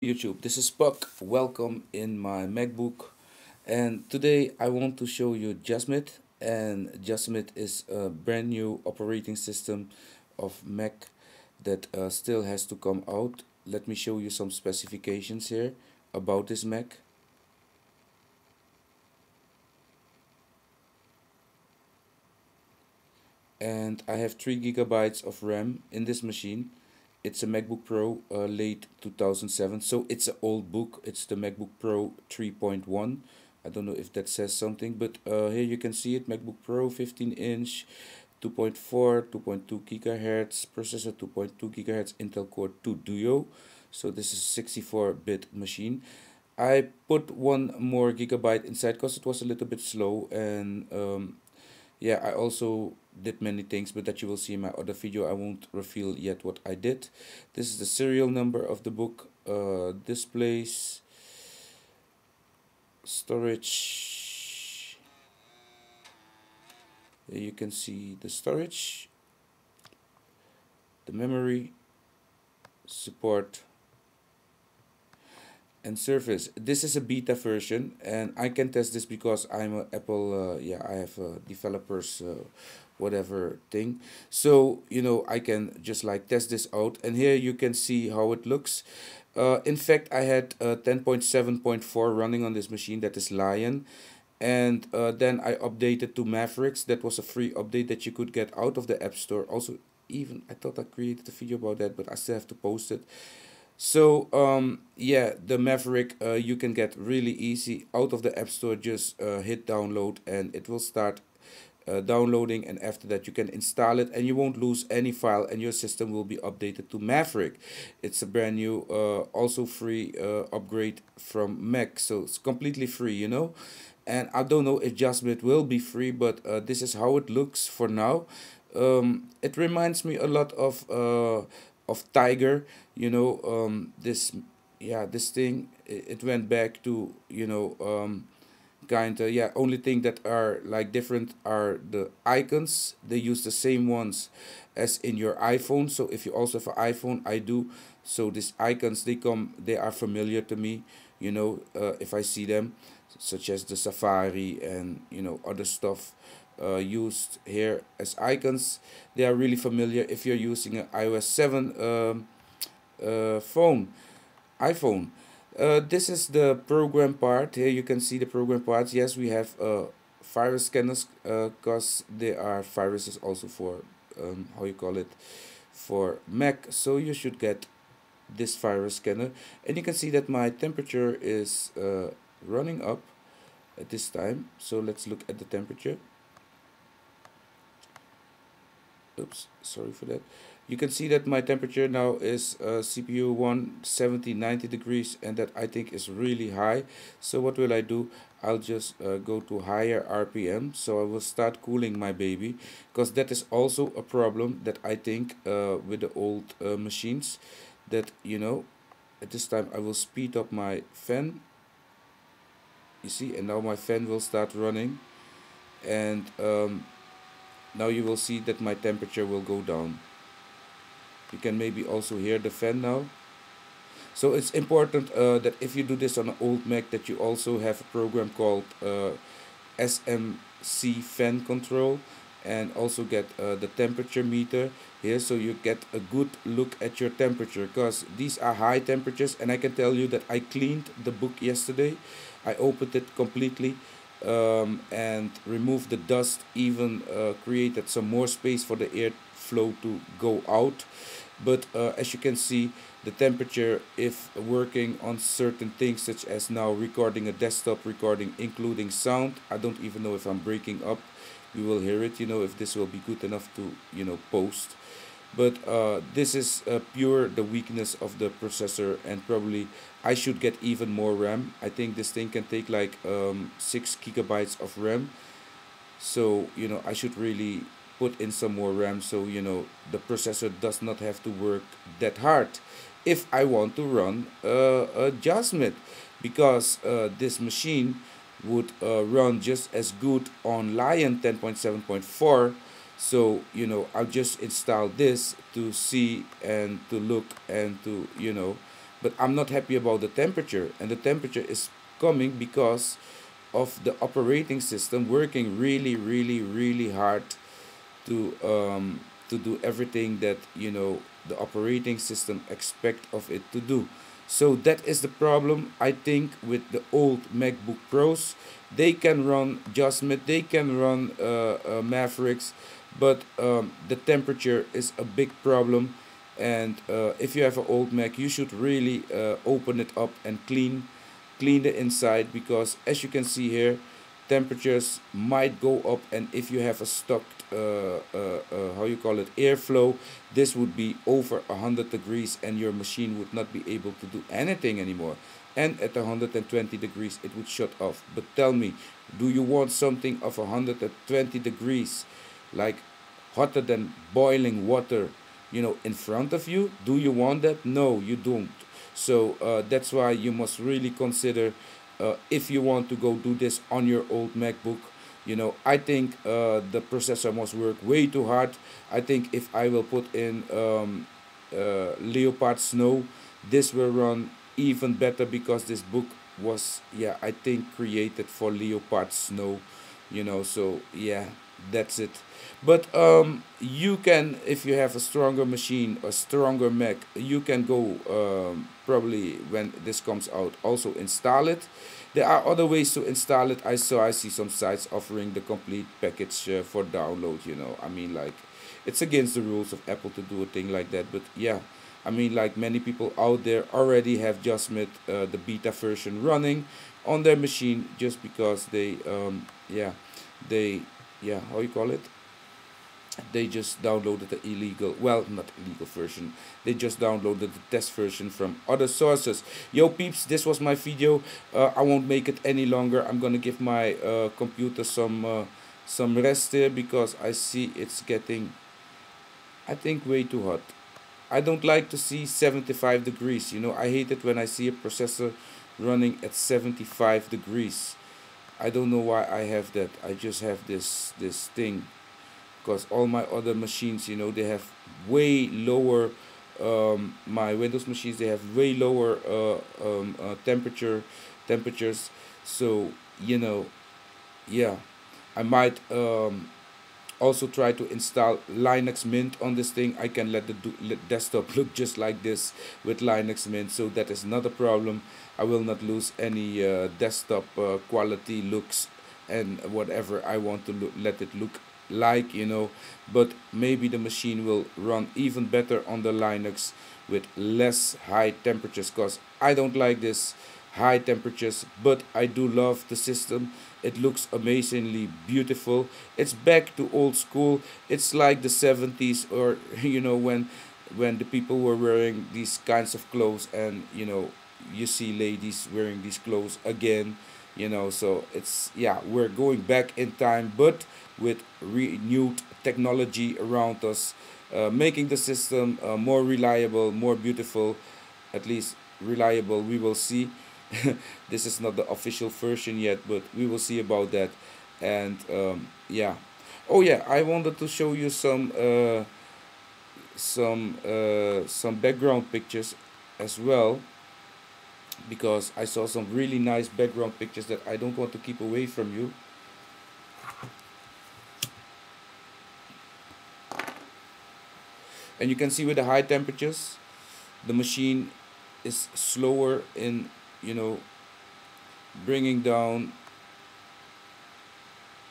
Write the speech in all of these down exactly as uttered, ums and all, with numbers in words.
YouTube, this is Puck. Welcome in my MacBook, and today I want to show you Jasmid. And Jasmid is a brand new operating system of Mac that uh, still has to come out. Let me show you some specifications here about this Mac. And I have three gigabytes of RAM in this machine. It's a MacBook Pro, uh, late two thousand seven, so it's an old book. It's the MacBook Pro three point one. I don't know if that says something, but uh, here you can see it. MacBook Pro fifteen inch, two point four, two point two gigahertz, processor two point two gigahertz, Intel Core two Duo. So this is a sixty-four bit machine. I put one more gigabyte inside because it was a little bit slow, and um, yeah, I also did many things, but that you will see in my other video. I won't reveal yet what I did. This is the serial number of the book, uh, displays, storage. There you can see the storage, the memory, support, and Surface. This is a beta version, and I can test this because I'm a Apple, uh, yeah, I have a developers uh, whatever thing, so you know, I can just like test this out. And here you can see how it looks. Uh, in fact, I had ten point seven point four uh, running on this machine, that is Lion, and uh, then I updated to Mavericks. That was a free update that you could get out of the App Store. Also, even I thought I created a video about that, but I still have to post it. So um yeah, the Maverick uh, you can get really easy out of the App Store. Just uh, hit download and it will start uh, downloading, and after that you can install it and you won't lose any file, and your system will be updated to Maverick. It's a brand new uh, also free uh, upgrade from Mac, so it's completely free, you know. And I don't know if Jasmid will be free, but uh, this is how it looks for now. Um it reminds me a lot of uh of Tiger, you know. Um this, yeah, this thing, it, it went back to, you know, um kind of, yeah, only thing that are like different are the icons. They use the same ones as in your iPhone, so if you also have an iPhone, I do, so these icons, they come, they are familiar to me, you know, uh, if I see them, such as the Safari and, you know, other stuff Uh, used here as icons. They are really familiar if you're using an i O S seven um, uh, phone, iPhone. Uh, this is the program part. Here you can see the program parts. Yes, we have uh, virus scanners because uh, there are viruses also for um, how you call it, for Mac, so you should get this virus scanner. And you can see that my temperature is uh, running up at this time, so let's look at the temperature. Oops, sorry for that. You can see that my temperature now is uh, C P U one seventy ninety degrees, and that I think is really high. So what will I do? I'll just uh, go to higher R P M, so I will start cooling my baby, because that is also a problem that I think uh, with the old uh, machines, that, you know, at this time I will speed up my fan, you see, and now my fan will start running, and um, now you will see that my temperature will go down. You can maybe also hear the fan now. So it's important uh, that if you do this on an old Mac, that you also have a program called uh, S M C Fan Control, and also get uh, the temperature meter here, so you get a good look at your temperature, because these are high temperatures. And I can tell you that I cleaned the book yesterday. I opened it completely um and remove the dust, even uh, created some more space for the airflow to go out. But uh, as you can see, the temperature, if working on certain things, such as now recording a desktop recording including sound, I don't even know if I'm breaking up, you will hear it, you know, if this will be good enough to, you know, post. But uh, this is uh, pure the weakness of the processor, and probably I should get even more RAM. I think this thing can take like um, six gigabytes of RAM, so, you know, I should really put in some more RAM, so, you know, the processor does not have to work that hard if I want to run uh, a Jasmid, because uh, this machine would uh, run just as good on Lion ten point seven point four. So, you know, I'll just install this to see and to look and to, you know, but I'm not happy about the temperature, and the temperature is coming because of the operating system working really really really hard to um, to do everything that, you know, the operating system expect of it to do. So that is the problem, I think, with the old MacBook Pros. They can run Jasmid, they can run uh, uh, Mavericks, but um, the temperature is a big problem. And uh, if you have an old Mac, you should really uh, open it up and clean clean the inside, because as you can see here, temperatures might go up, and if you have a stocked uh, uh, uh, how you call it, airflow, this would be over one hundred degrees and your machine would not be able to do anything anymore, and at one hundred twenty degrees it would shut off. But tell me, do you want something of one hundred twenty degrees, like hotter than boiling water, you know, in front of you? Do you want that? No, you don't. So uh, that's why you must really consider uh, if you want to go do this on your old MacBook. You know, I think uh, the processor must work way too hard. I think if I will put in um, uh, Leopard Snow, this will run even better, because this book was, yeah, I think created for Leopard Snow, you know. So yeah, that's it. But um you can, if you have a stronger machine, a stronger Mac, you can go um probably when this comes out also install it. There are other ways to install it. I saw I see some sites offering the complete package uh, for download, you know. I mean, like, it's against the rules of Apple to do a thing like that, but yeah, I mean, like, many people out there already have Jasmid uh, the beta version running on their machine, just because they um yeah they yeah how you call it they just downloaded the illegal, well, not illegal version, they just downloaded the test version from other sources. Yo peeps, this was my video. uh, I won't make it any longer. I'm gonna give my uh, computer some uh, some rest here, because I see it's getting, I think, way too hot. I don't like to see seventy-five degrees, you know. I hate it when I see a processor running at seventy-five degrees. I don't know why I have that. I just have this this thing, because all my other machines, you know, they have way lower, um, my Windows machines, they have way lower uh, um, uh, temperature temperatures. So, you know, yeah, I might um, also try to install Linux Mint on this thing. I can let the do let desktop look just like this with Linux Mint, so that is not a problem. I will not lose any uh, desktop uh, quality looks and whatever I want to look, let it look like, you know. But maybe the machine will run even better on the Linux with less high temperatures, because I don't like this high temperatures, but I do love the system. It looks amazingly beautiful. It's back to old school. It's like the seventies, or, you know, when when the people were wearing these kinds of clothes, and, you know, you see ladies wearing these clothes again, you know. So it's, yeah, we're going back in time, but with renewed technology around us, uh, making the system uh, more reliable, more beautiful. At least reliable, we will see. This is not the official version yet, but we will see about that. And um, yeah, oh yeah, I wanted to show you some uh, some uh, some background pictures as well, because I saw some really nice background pictures that I don't want to keep away from you. And you can see with the high temperatures, the machine is slower in, you know, bringing down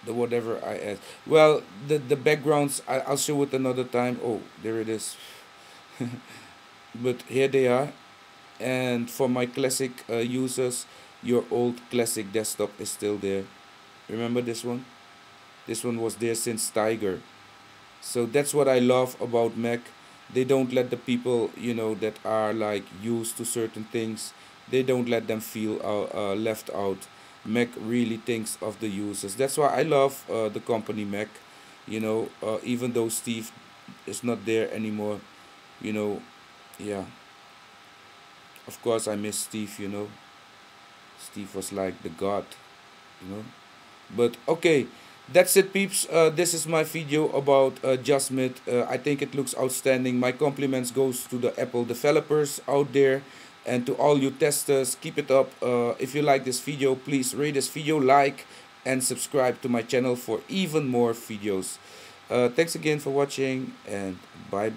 the whatever I add. Well, the, the backgrounds, I, I'll show it another time. Oh, there it is. But here they are. And for my classic uh, users, your old classic desktop is still there. Remember this one? This one was there since Tiger. So that's what I love about Mac. They don't let the people, you know, that are like used to certain things, they don't let them feel uh, uh, left out. Mac really thinks of the users. That's why I love uh, the company Mac, you know, uh, even though Steve is not there anymore, you know. Yeah, of course I miss Steve, you know. Steve was like the god, you know. But okay, that's it peeps. Uh, this is my video about uh, Jasmid. uh, I think it looks outstanding. My compliments goes to the Apple developers out there, And to all you testers, keep it up. Uh, if you like this video, please rate this video, like and subscribe to my channel for even more videos. Uh, thanks again for watching, and bye bye.